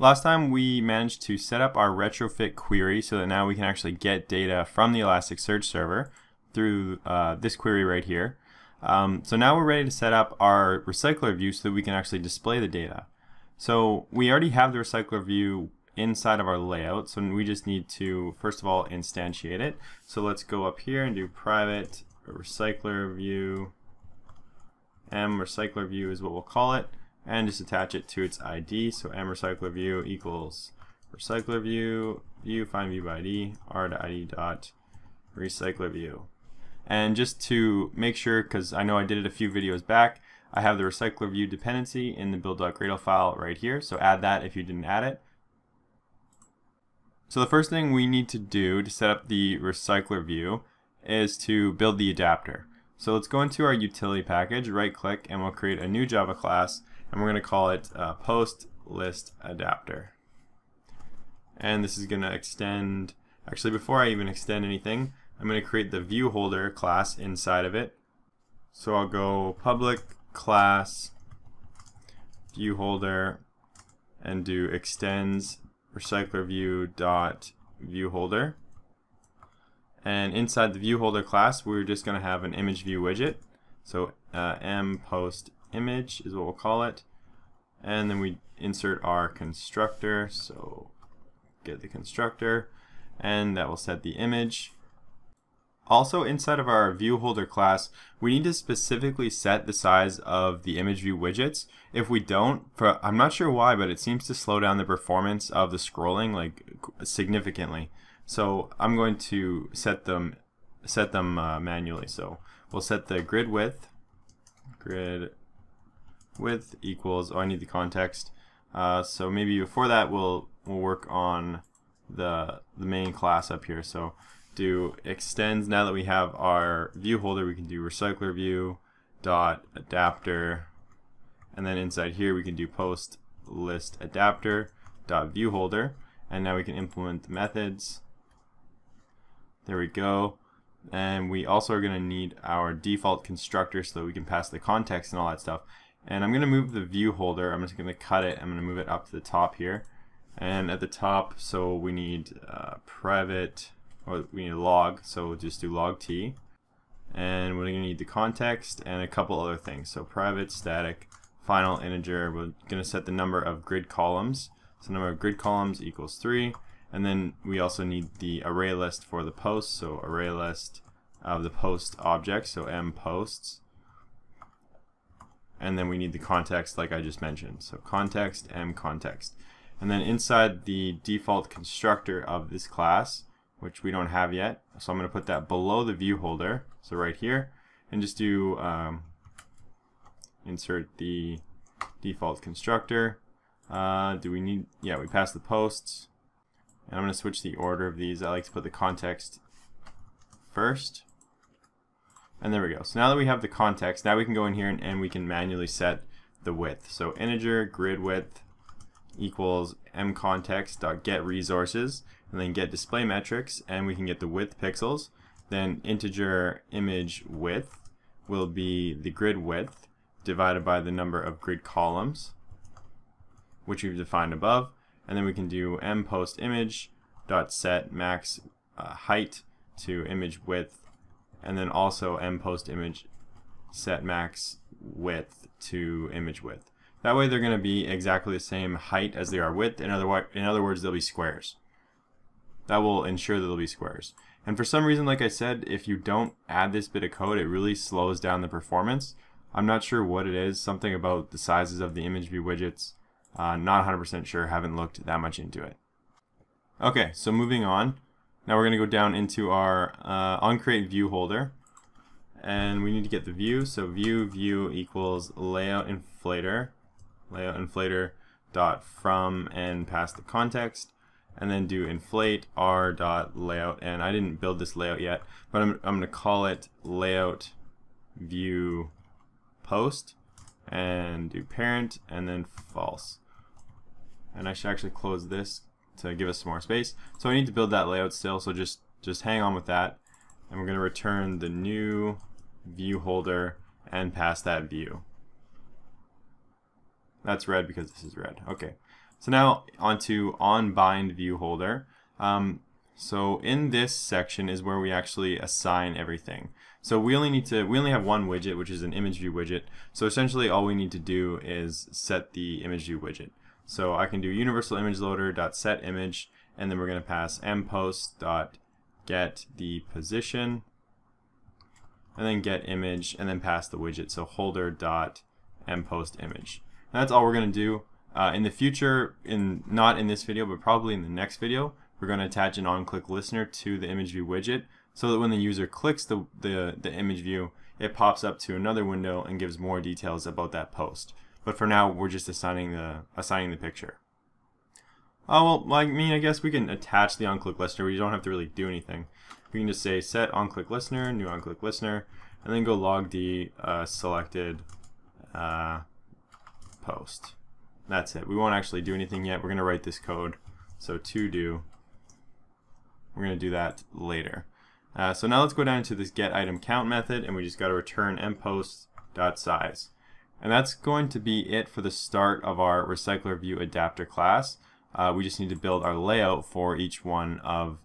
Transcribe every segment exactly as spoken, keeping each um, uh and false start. Last time we managed to set up our retrofit query so that now we can actually get data from the Elasticsearch server through uh, this query right here. Um, so now we're ready to set up our recycler view so that we can actually display the data. So we already have the recycler view inside of our layout, so we just need to first of all instantiate it. So let's go up here and do private recycler view. M recycler view is what we'll call it, and just attach it to its I D. So M recycler view equals recycler view view find view by I D r to I D dot recycler view. And just to make sure, because I know I did it a few videos back, I have the recycler view dependency in the build.gradle file right here, so add that if you didn't add it. So the first thing we need to do to set up the recycler view is to build the adapter. So let's go into our utility package, right click, and we'll create a new Java class, and we're going to call it uh, PostListAdapter. And this is going to extend, actually before I even extend anything, I'm going to create the view holder class inside of it. So I'll go public class view holder and do extends recyclerView dot view holder. And inside the view holder class, we're just going to have an image view widget. So uh, m post image is what we'll call it. And then we insert our constructor. So get the constructor, and that will set the image. Also, inside of our view holder class, we need to specifically set the size of the image view widgets. If we don't, for, I'm not sure why, but it seems to slow down the performance of the scrolling like significantly. So I'm going to set them set them uh, manually. So we'll set the grid width grid width equals. Oh, I need the context. Uh, so maybe before that, we'll we'll work on the the main class up here. So do extends, now that we have our view holder, we can do recycler view dot adapter, and then inside here we can do post list adapter dot view holder, and now we can implement the methods. There we go. And we also are going to need our default constructor so that we can pass the context and all that stuff. And I'm going to move the view holder, I'm just going to cut it, I'm going to move it up to the top here, and at the top, so we need uh, private, or we need a log, so we'll just do log t, and we're going to need the context and a couple other things. So private static final integer, we're going to set the number of grid columns, so number of grid columns equals three, and then we also need the array list for the posts, so array list of the post object, so m posts, and then we need the context like I just mentioned, so context m context. And then inside the default constructor of this class, which we don't have yet, so I'm going to put that below the view holder, so right here, and just do um, insert the default constructor. Uh, do we need, yeah, we pass the posts, and I'm going to switch the order of these. I like to put the context first, and there we go. So now that we have the context, now we can go in here and, and we can manually set the width. So integer grid width equals mContext.getResources, and then get display metrics, and we can get the width pixels. Then integer image width will be the grid width divided by the number of grid columns, which we've defined above. And then we can do m post image dot set max uh, height to image width, and then also m post image set max width to image width. That way they're going to be exactly the same height as they are width, in other, in other words they'll be squares. That will ensure that they'll be squares. And for some reason, like I said, if you don't add this bit of code, it really slows down the performance. I'm not sure what it is, something about the sizes of the image view widgets. Uh, not one hundred percent sure, haven't looked that much into it. Okay, so moving on. Now we're going to go down into our uh, onCreate view holder, and we need to get the view, so view view equals layout inflator. Layout inflator dot from and pass the context, and then do inflate r dot layout. And I didn't build this layout yet, but I'm, I'm going to call it layout view post, and do parent and then false. And I should actually close this to give us some more space. So I need to build that layout still, so just just hang on with that. And we're going to return the new view holder and pass that view. That's red because this is red. Okay, So now onto onBind view holder. Um, so in this section is where we actually assign everything. So we only need to we only have one widget, which is an image view widget. So essentially all we need to do is set the image view widget. So I can do universal image loader dot set image, and then we're going to pass mpost dot get the position, and then get image, and then pass the widget. So holder dot mpost image. And that's all we're going to do. Uh, in the future, in not in this video, but probably in the next video, we're going to attach an on-click listener to the image view widget, so that when the user clicks the, the, the image view, it pops up to another window and gives more details about that post. But for now, we're just assigning the assigning the picture. Oh well, I mean, I guess we can attach the on-click listener. We don't have to really do anything. We can just say set on-click listener, new on-click listener, and then go log the uh, selected uh, post. That's it. We won't actually do anything yet. We're going to write this code. So to do, we're going to do that later. Uh, so now let's go down to this getItemCount method, and we just got to return mpost.size. And that's going to be it for the start of our RecyclerViewAdapter class. Uh, we just need to build our layout for each one of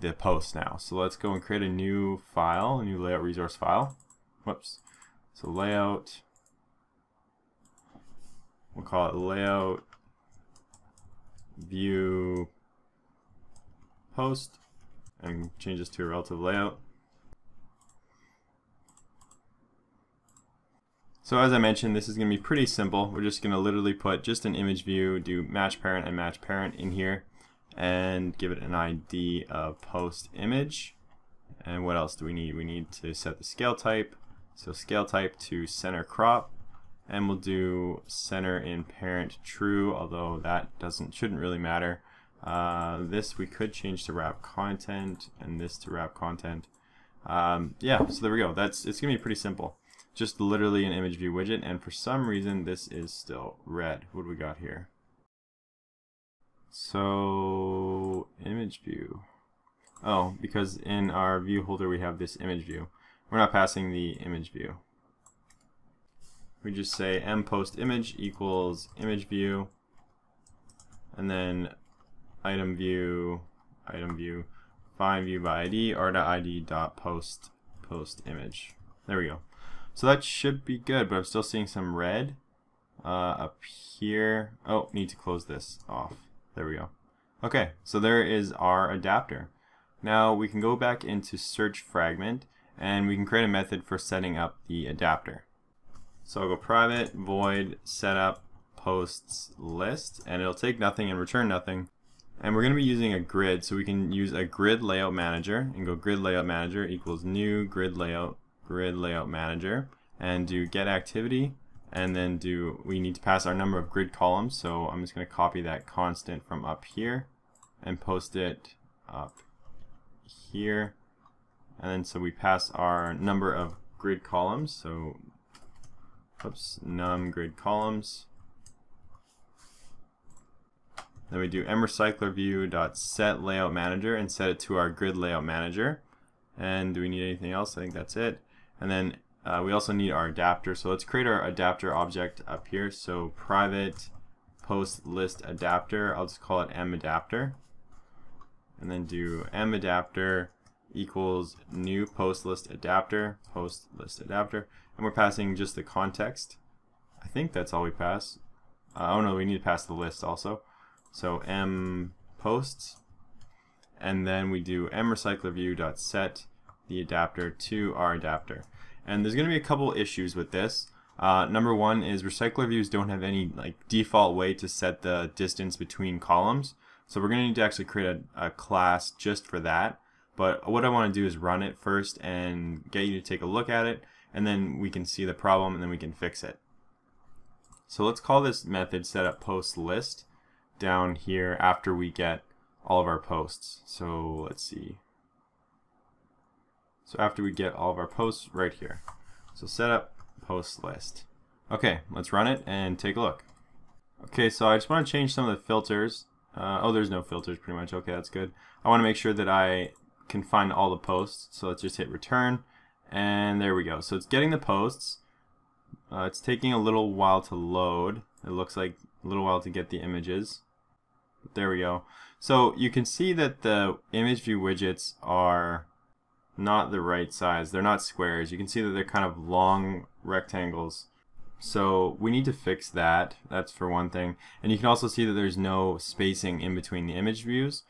the posts now. So let's go and create a new file, a new layout resource file. Whoops. So layout. We'll call it layout view post, and change this to a relative layout. So as I mentioned, this is going to be pretty simple. We're just going to literally put just an image view, do match parent and match parent in here, and give it an I D of post image. And what else do we need? We need to set the scale type. So scale type to center crop. And we'll do center in parent true, although that doesn't shouldn't really matter. Uh, this we could change to wrap content, and this to wrap content. Um, yeah, so there we go. That's it's gonna be pretty simple. Just literally an image view widget, and for some reason this is still red. What do we got here? So image view. Oh, because in our view holder we have this image view. We're not passing the image view. We just say mpost image equals image view, and then item view, item view, find view by I D, r.id dot post post image. There we go. So that should be good, but I'm still seeing some red uh, up here. Oh, need to close this off. There we go. Okay, so there is our adapter. Now we can go back into search fragment, and we can create a method for setting up the adapter. So I'll go private void setup posts list, and it'll take nothing and return nothing. And we're going to be using a grid, so we can use a grid layout manager and go grid layout manager equals new grid layout grid layout manager, and do get activity, and then do we need to pass our number of grid columns. So I'm just going to copy that constant from up here and post it up here, and then so we pass our number of grid columns. So Oops, num grid columns. Then we do mRecyclerView.setLayoutManager and set it to our grid layout manager. And do we need anything else? I think that's it. And then uh, we also need our adapter. So let's create our adapter object up here. So private post list adapter. I'll just call it mAdapter. And then do mAdapter equals new post list adapter, post list adapter. And we're passing just the context. I think that's all we pass. Uh, oh no, we need to pass the list also. So m posts, and then we do mRecyclerView.set the adapter to our adapter. And there's going to be a couple issues with this. Uh, number one is RecyclerViews don't have any like default way to set the distance between columns. So we're going to need to actually create a, a class just for that. But what I want to do is run it first and get you to take a look at it, and then we can see the problem and then we can fix it. So let's call this method setup post list down here after we get all of our posts. So let's see. So after we get all of our posts right here. So setup post list. Okay, let's run it and take a look. Okay, so I just want to change some of the filters. Uh, oh, there's no filters pretty much. Okay, that's good. I want to make sure that I can find all the posts. So let's just hit return. And there we go. So it's getting the posts. Uh, it's taking a little while to load. It looks like a little while to get the images. There we go. So you can see that the image view widgets are not the right size. They're not squares. You can see that they're kind of long rectangles. So we need to fix that. That's for one thing. And you can also see that there's no spacing in between the image views.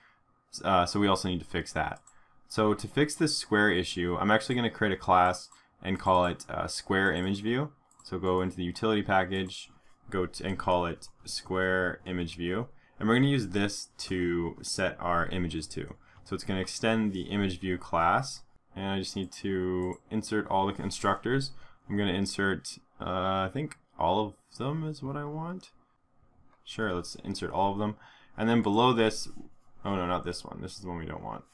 Uh, so we also need to fix that. So to fix this square issue, I'm actually going to create a class and call it uh, SquareImageView. So go into the utility package, go to, and call it SquareImageView. And we're going to use this to set our images to. So it's going to extend the ImageView class. And I just need to insert all the constructors. I'm going to insert, uh, I think all of them is what I want. Sure, let's insert all of them. And then below this, oh no, not this one. This is the one we don't want.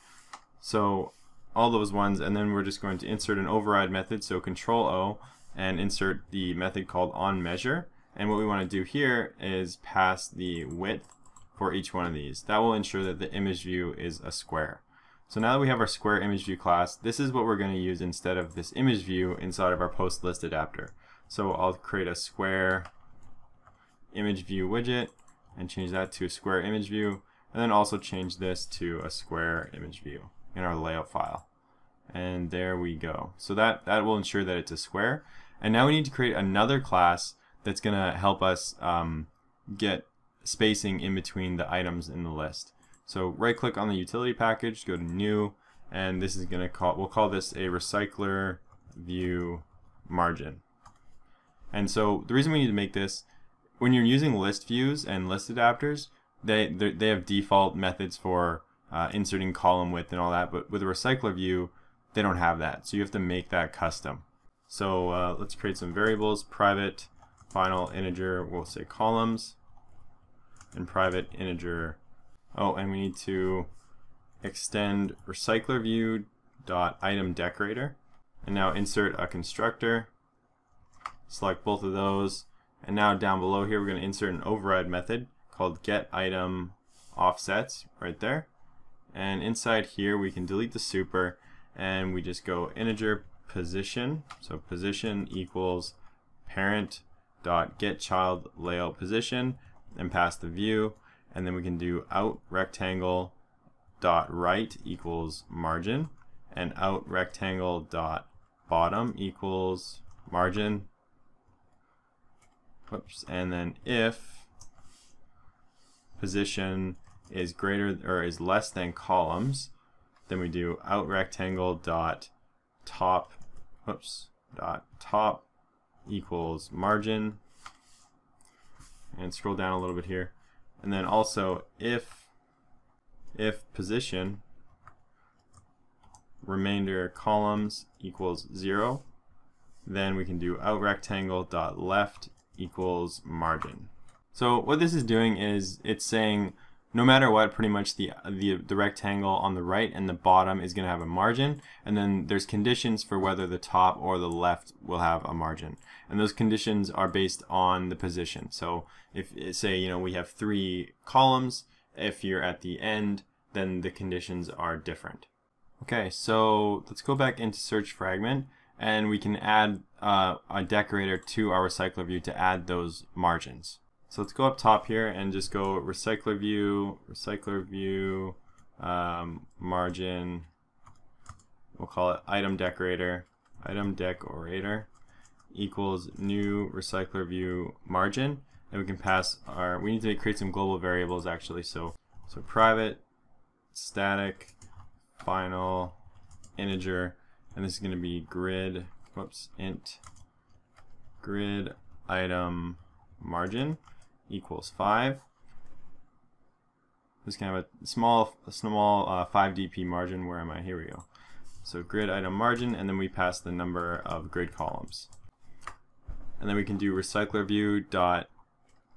So all those ones, and then we're just going to insert an override method. So Control O, and insert the method called onMeasure. And what we want to do here is pass the width for each one of these. That will ensure that the image view is a square. So now that we have our square image view class, this is what we're going to use instead of this image view inside of our post list adapter. So I'll create a square image view widget and change that to a square image view, and then also change this to a square image view in our layout file. And there we go. So that, that will ensure that it's a square. And now we need to create another class that's going to help us um, get spacing in between the items in the list. So right click on the utility package, go to new, and this is going to call, we'll call this a RecyclerViewMargin. And so the reason we need to make this, when you're using list views and list adapters, they they have default methods for uh, inserting column width and all that, but with a recycler view they don't have that, so you have to make that custom. So uh, let's create some variables. Private final integer, we'll say columns, and private integer. Oh, and we need to extend RecyclerView.ItemDecorator, and now insert a constructor, select both of those, and now down below here we're going to insert an override method called getItemOffsets right there. And inside here we can delete the super, and we just go integer position, so position equals parent.getChildLayoutPosition, and pass the view, and then we can do out rectangle dot right equals margin, and out rectangle dot bottom equals margin. Whoops. And then if position is greater or is less than columns, then we do out rectangle dot top, whoops, dot top equals margin. And scroll down a little bit here, and then also if if position remainder columns equals zero, then we can do out rectangle dot left equals margin. So what this is doing is it's saying no matter what, pretty much the the, the rectangle on the right and the bottom is going to have a margin, and then there's conditions for whether the top or the left will have a margin, and those conditions are based on the position. So if, say, you know, we have three columns, if you're at the end, then the conditions are different. Okay, so let's go back into search fragment, and we can add uh, a decorator to our recycler view to add those margins. So let's go up top here and just go recycler view, recycler view, um, margin, we'll call it item decorator, item decorator equals new recycler view margin, and we can pass our, we need to create some global variables actually, so, so private, static, final, integer, and this is going to be grid, whoops, int, grid item margin equals five. This can have a small, a small uh, five D P margin. Where am I? Here we go. So grid item margin, and then we pass the number of grid columns. And then we can do recycler view dot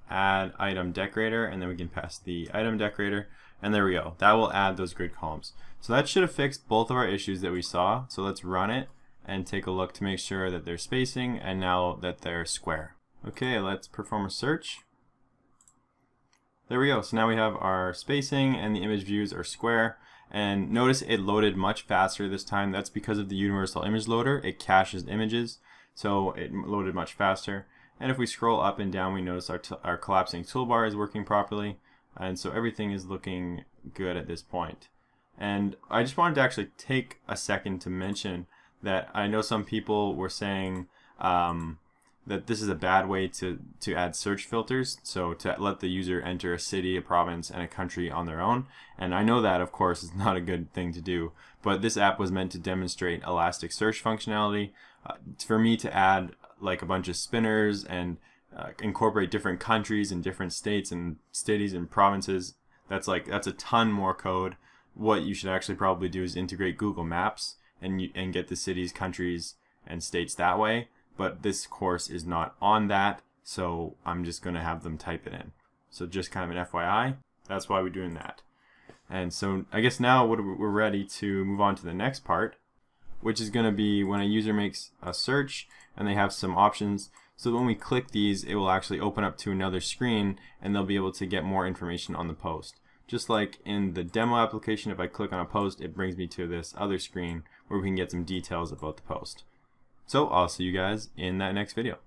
add item decorator, and then we can pass the item decorator, and there we go. That will add those grid columns. So that should have fixed both of our issues that we saw. So let's run it and take a look to make sure that they're spacing and now that they're square. Okay, let's perform a search. There we go. So now we have our spacing and the image views are square, and notice it loaded much faster this time. That's because of the universal image loader. It caches images, so it loaded much faster. And if we scroll up and down, we notice our, t our collapsing toolbar is working properly. and so everything is looking good at this point. And I just wanted to actually take a second to mention that I know some people were saying um, that this is a bad way to, to add search filters, so to let the user enter a city, a province, and a country on their own. And I know that, of course, is not a good thing to do, but this app was meant to demonstrate Elasticsearch functionality. Uh, for me to add like a bunch of spinners and uh, incorporate different countries and different states and cities and provinces, that's like that's a ton more code. What you should actually probably do is integrate Google Maps and, you, and get the cities, countries, and states that way. But this course is not on that, so I'm just going to have them type it in. So just kind of an F Y I, that's why we're doing that. And so I guess now we're ready to move on to the next part, which is going to be when a user makes a search and they have some options. So when we click these, it will actually open up to another screen and they'll be able to get more information on the post. Just like in the demo application, if I click on a post, it brings me to this other screen where we can get some details about the post. So I'll see you guys in that next video.